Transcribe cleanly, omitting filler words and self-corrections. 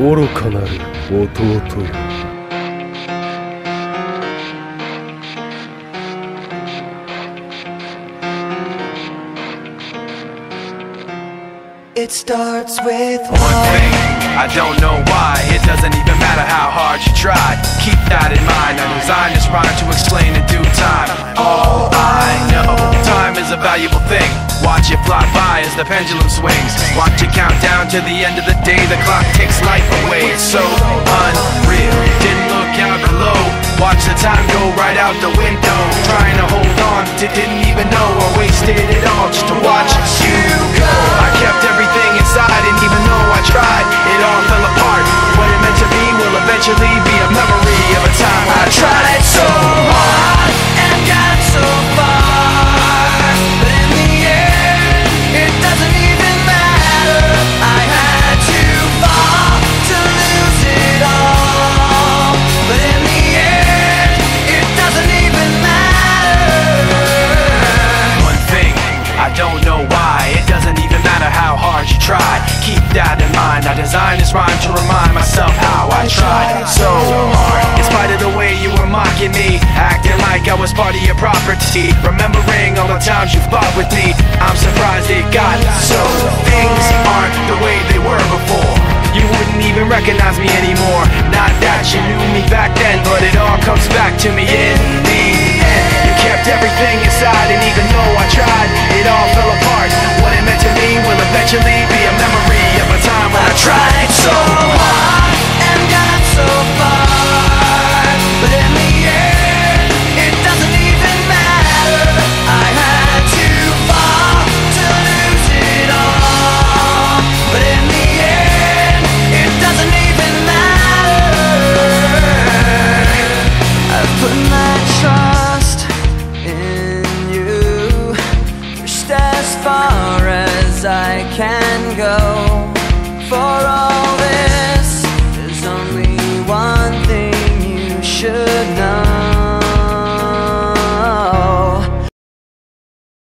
愚かなる弟よ。It starts with one thing, I don't know why. It doesn't even matter how hard you try. Keep that in mind, I designed this rhyme to explain in due time. All I know, time is a valuable thing. Watch it fly by as the pendulum swings. Watch it count down to the end of the day. The clock takes life away, it's so unreal. Didn't look out below. Watch the time go right out the window. Trying to hold on to didn't even know. I wasted it all just to watch you go. I kept everything inside and even though I tried, it all fell apart. What it meant to be will eventually be a memory of a time I tried so hard and got so far. Keep that in mind, I designed this rhyme to remind myself how I tried so hard. In spite of the way you were mocking me, acting like I was part of your property, remembering all the times you fought with me, I'm surprised it got so. Things aren't the way they were before. You wouldn't even recognize me anymore. Not that you knew me back then, but it all comes back to me in the end. You kept everything inside and even though I tried, it all fell apart. What it meant to me will eventually be a memory of a time when I tried so hard and got so far, but in the end, it doesn't even matter. I had to fall to lose it all, but in the end, it doesn't even matter. I put my trust in you, pushed as far as I can go.